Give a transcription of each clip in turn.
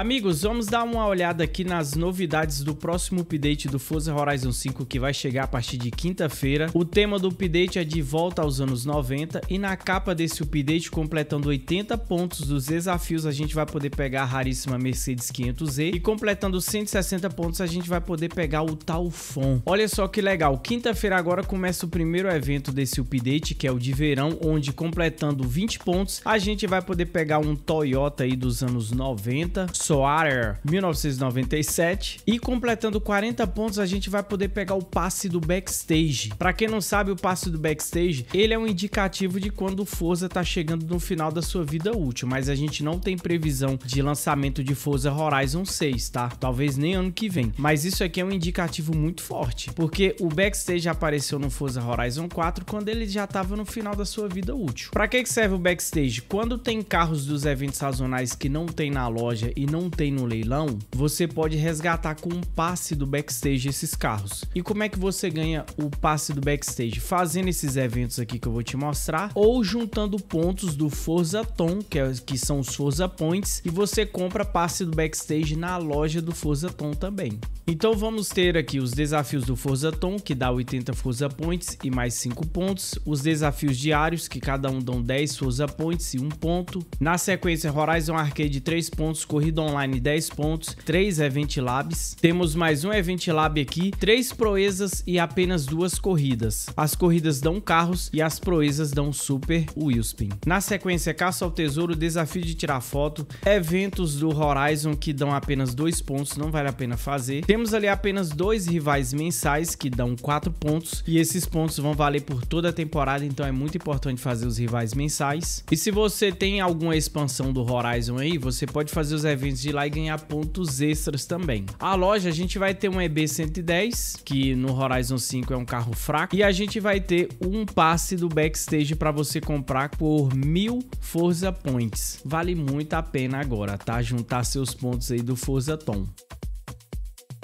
Amigos, vamos dar uma olhada aqui nas novidades do próximo update do Forza Horizon 5, que vai chegar a partir de quinta-feira. O tema do update é de volta aos anos 90 e na capa desse update, completando 80 pontos dos desafios, a gente vai poder pegar a raríssima Mercedes 500E e completando 160 pontos, a gente vai poder pegar o Talfon. Olha só que legal, quinta-feira agora começa o primeiro evento desse update, que é o de verão, onde completando 20 pontos, a gente vai poder pegar um Toyota aí dos anos 90, Subaru 1997, e completando 40 pontos a gente vai poder pegar o passe do Backstage. Para quem não sabe, o passe do Backstage, ele é um indicativo de quando o Forza tá chegando no final da sua vida útil, mas a gente não tem previsão de lançamento de Forza Horizon 6, tá? Talvez nem ano que vem, mas isso aqui é um indicativo muito forte, porque o Backstage apareceu no Forza Horizon 4 quando ele já tava no final da sua vida útil. Para que serve o Backstage? Quando tem carros dos eventos sazonais que não tem na loja e não tem no leilão, você pode resgatar com um passe do Backstage esses carros. E como é que você ganha o passe do Backstage? Fazendo esses eventos aqui que eu vou te mostrar, ou juntando pontos do Forzathon, que são os Forza Points, e você compra passe do Backstage na loja do Forzathon também. Então vamos ter aqui os desafios do Forzathon, que dá 80 Forza Points e mais 5 pontos, os desafios diários, que cada um dão 10 Forza Points e 1 ponto, na sequência Horizon Arcade 3 pontos, Corrida Online 10 pontos, 3 Event Labs, temos mais um Event Lab aqui, 3 proezas e apenas 2 corridas. As corridas dão carros e as proezas dão Super Wheelspin. Na sequência Caça ao Tesouro, Desafio de Tirar Foto, eventos do Horizon que dão apenas 2 pontos, não vale a pena fazer. Temos ali apenas 2 rivais mensais que dão 4 pontos e esses pontos vão valer por toda a temporada, então é muito importante fazer os rivais mensais. E se você tem alguma expansão do Horizon aí, você pode fazer os eventos de lá e ganhar pontos extras também. A loja, a gente vai ter um EB 110, que no Horizon 5 é um carro fraco, e a gente vai ter um passe do Backstage para você comprar por 1000 Forza Points. Vale muito a pena agora, tá? Juntar seus pontos aí do Forzathon.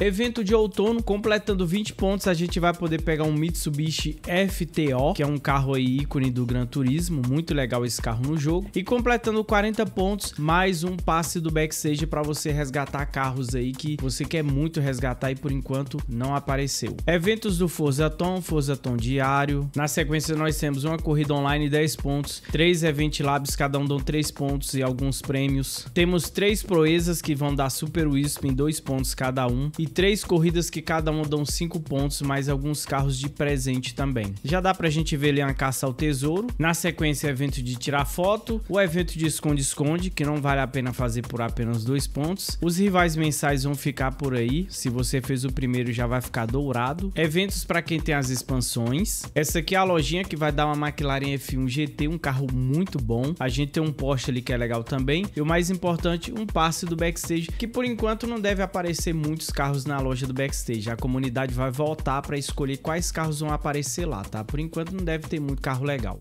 Evento de outono, completando 20 pontos, a gente vai poder pegar um Mitsubishi FTO, que é um carro aí ícone do Gran Turismo, muito legal esse carro no jogo. E completando 40 pontos, mais um passe do Backstage para você resgatar carros aí que você quer muito resgatar e por enquanto não apareceu. Eventos do Forzathon, Forzathon diário. Na sequência nós temos uma corrida online 10 pontos, 3 Event Labs, cada um dão 3 pontos e alguns prêmios. Temos 3 proezas que vão dar Super Wheelspin em 2 pontos cada um. E 3 corridas que cada uma dão 5 pontos, mais alguns carros de presente também. Já dá pra gente ver ali a Caça ao Tesouro. Na sequência, evento de tirar foto, o evento de esconde-esconde, que não vale a pena fazer por apenas 2 pontos. Os rivais mensais vão ficar por aí. Se você fez o primeiro, já vai ficar dourado. Eventos pra quem tem as expansões. Essa aqui é a lojinha que vai dar uma McLaren F1 GT, um carro muito bom. A gente tem um Porsche ali que é legal também. E o mais importante, um passe do Backstage, que por enquanto não deve aparecer muitos carros na loja do Backstage. A comunidade vai voltar para escolher quais carros vão aparecer lá, tá? Por enquanto não deve ter muito carro legal.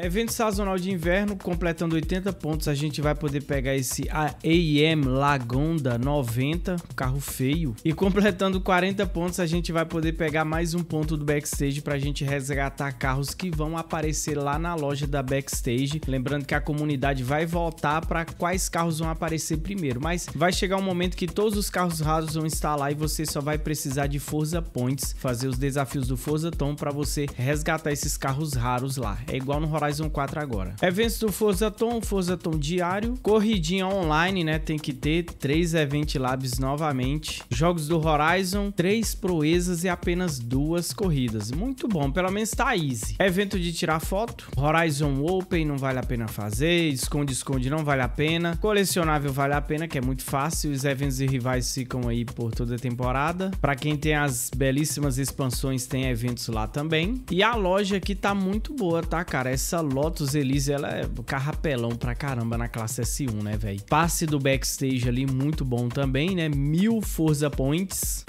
Evento sazonal de inverno, completando 80 pontos, a gente vai poder pegar esse AM Lagonda 90, carro feio. E completando 40 pontos, a gente vai poder pegar mais um ponto do Backstage para a gente resgatar carros que vão aparecer lá na loja da Backstage. Lembrando que a comunidade vai voltar para quais carros vão aparecer primeiro, mas vai chegar um momento que todos os carros raros vão estar lá e você só vai precisar de Forza Points, fazer os desafios do Forzathon para você resgatar esses carros raros lá. É igual no Horizon 4 agora. Eventos do Forzathon, Forzathon diário, corridinha online, né? Tem que ter 3 Event Labs novamente, jogos do Horizon, 3 proezas e apenas 2 corridas. Muito bom, pelo menos tá easy. Evento de tirar foto, Horizon Open não vale a pena fazer, esconde-esconde não vale a pena, colecionável vale a pena, que é muito fácil. Os eventos e rivais ficam aí por toda a temporada. Pra quem tem as belíssimas expansões, tem eventos lá também. E a loja aqui tá muito boa, tá, cara? Essa Lotus Elise, ela é carrapelão pra caramba na classe S1, né, velho? Passe do Backstage ali, muito bom também, né? 1000 Forza Points.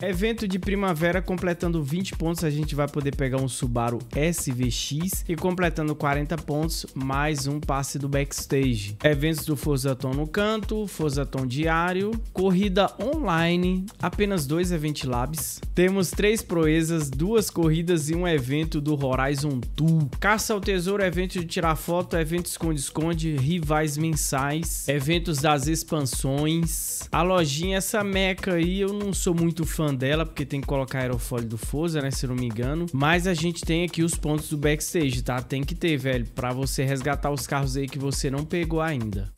Evento de primavera, completando 20 pontos, a gente vai poder pegar um Subaru SVX, e completando 40 pontos, mais um passe do Backstage. Eventos do Forzathon no canto, Forzathon diário, corrida online, apenas 2 Event Labs. Temos 3 proezas, 2 corridas e um evento do Horizon 2. Caça ao tesouro, evento de tirar foto, evento esconde-esconde, rivais mensais, eventos das expansões. A lojinha, essa meca aí, eu não sou muito fã dela, porque tem que colocar aerofólio do Forza, né, se eu não me engano, mas a gente tem aqui os pontos do Backstage, tá? Tem que ter, velho, pra você resgatar os carros aí que você não pegou ainda.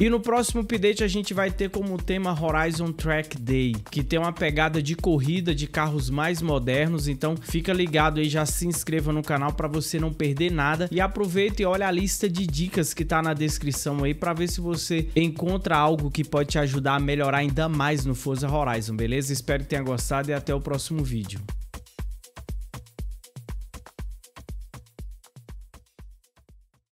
E no próximo update a gente vai ter como tema Horizon Track Day, que tem uma pegada de corrida de carros mais modernos, então fica ligado aí, já se inscreva no canal para você não perder nada, e aproveita e olha a lista de dicas que tá na descrição aí para ver se você encontra algo que pode te ajudar a melhorar ainda mais no Forza Horizon, beleza? Espero que tenha gostado e até o próximo vídeo.